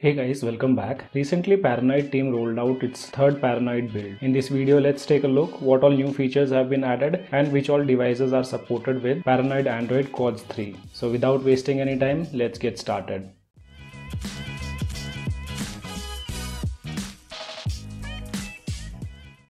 Hey guys, welcome back. Recently Paranoid team rolled out its third Paranoid build. In this video, let's take a look what all new features have been added and which all devices are supported with Paranoid Android Quartz 3. So without wasting any time, let's get started.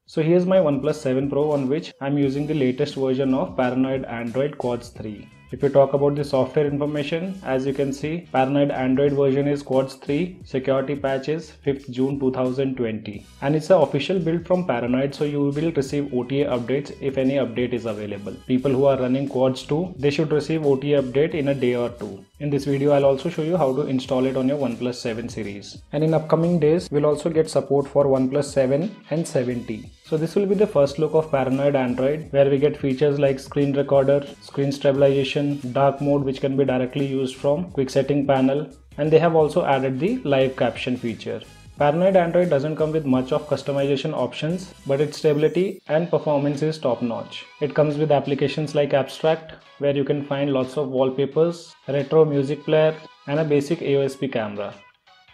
So here's my OnePlus 7 Pro on which I'm using the latest version of Paranoid Android Quartz 3. If you talk about the software information, as you can see, Paranoid Android version is Quartz 3, security patch is 5th June 2020. And it's an official build from Paranoid, so you will receive OTA updates if any update is available. People who are running Quartz 2, they should receive OTA update in a day or two. In this video, I'll also show you how to install it on your OnePlus 7 series. And in upcoming days, we'll also get support for OnePlus 7 and 7T. So this will be the first look of Paranoid Android, where we get features like screen recorder, screen stabilization, dark mode which can be directly used from quick setting panel, and they have also added the live caption feature. Paranoid Android doesn't come with much of customization options, but its stability and performance is top-notch. It comes with applications like Abstract, where you can find lots of wallpapers, retro music player, and a basic AOSP camera.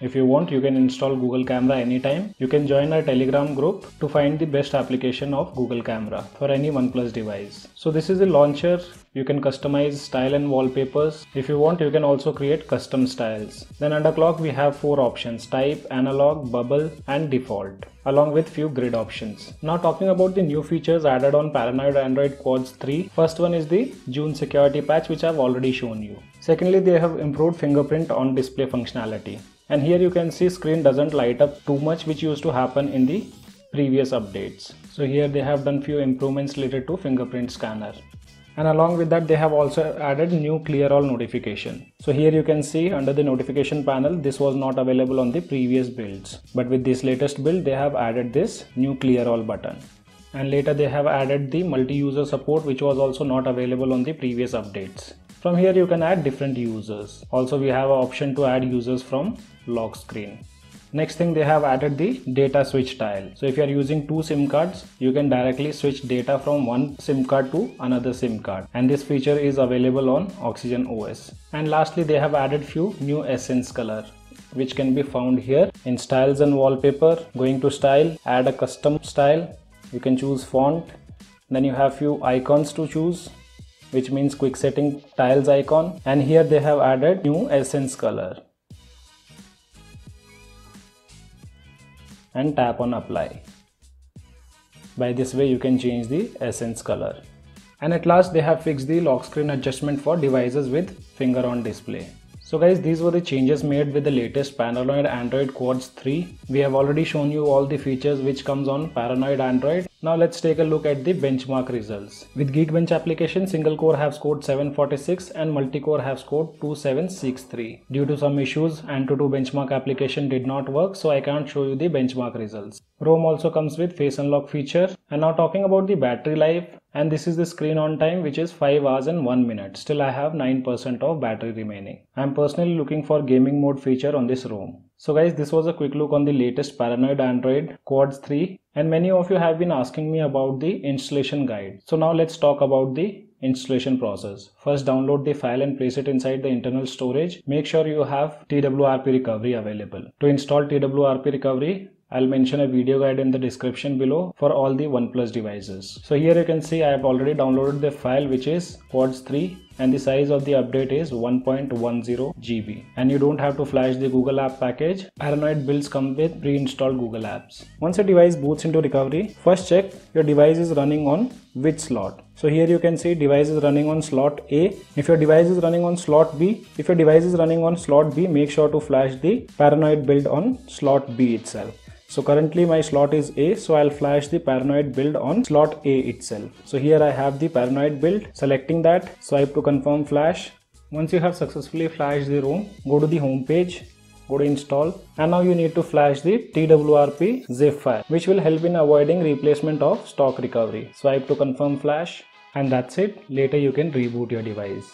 If you want, you can install Google Camera anytime. You can join our Telegram group to find the best application of Google Camera for any OnePlus device. So this is the launcher. You can customize style and wallpapers. If you want, you can also create custom styles. Then under clock, we have four options: type, analog, bubble, and default, along with few grid options. Now talking about the new features added on Paranoid Android Quartz 3. First one is the June security patch, which I've already shown you. Secondly, they have improved fingerprint on display functionality. And here you can see screen doesn't light up too much, which used to happen in the previous updates. So here they have done few improvements related to fingerprint scanner. And along with that, they have also added new clear all notification. So here you can see under the notification panel, this was not available on the previous builds. But with this latest build, they have added this new clear all button. And later they have added the multi-user support, which was also not available on the previous updates. From here you can add different users. Also we have an option to add users from lock screen. Next thing, they have added the data switch tile. So if you are using two SIM cards, you can directly switch data from one SIM card to another SIM card. And this feature is available on Oxygen OS. And lastly, they have added few new essence color, which can be found here in styles and wallpaper. Going to style, add a custom style. You can choose font. Then you have few icons to choose, which means quick setting tiles icon, and here they have added new essence color and tap on apply. By this way you can change the essence color. And at last they have fixed the lock screen adjustment for devices with finger on display. So guys, these were the changes made with the latest Paranoid Android Quartz 3. We have already shown you all the features which comes on Paranoid Android. Now let's take a look at the benchmark results. With Geekbench application, single core have scored 746 and multi-core have scored 2763. Due to some issues, Antutu benchmark application did not work, so I can't show you the benchmark results. Chrome also comes with face unlock feature. And now talking about the battery life, and this is the screen on time, which is 5 hours and 1 minute. Still I have 9% of battery remaining. I'm personally looking for gaming mode feature on this ROM. So guys, this was a quick look on the latest Paranoid Android Quartz 3, and many of you have been asking me about the installation guide. So now let's talk about the installation process. First, download the file and place it inside the internal storage. Make sure you have TWRP recovery available. To install TWRP recovery, I'll mention a video guide in the description below for all the OnePlus devices. So here you can see I have already downloaded the file, which is Quartz 3. And the size of the update is 1.10 GB, and you don't have to flash the Google app package. Paranoid builds come with pre-installed Google apps. Once your device boots into recovery, first check your device is running on which slot. So here you can see device is running on slot A. If your device is running on slot B, make sure to flash the Paranoid build on slot B itself. So currently my slot is A, so I'll flash the Paranoid build on slot A itself. So here I have the Paranoid build. Selecting that, swipe to confirm flash. Once you have successfully flashed the ROM, go to the home page, go to install, and now you need to flash the TWRP zip file, which will help in avoiding replacement of stock recovery. Swipe to confirm flash, and that's it. Later you can reboot your device.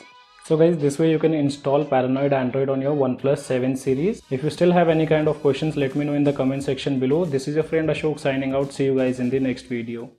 So guys, this way you can install Paranoid Android on your OnePlus 7 series. If you still have any kind of questions, let me know in the comment section below. This is your friend Ashok signing out. See you guys in the next video.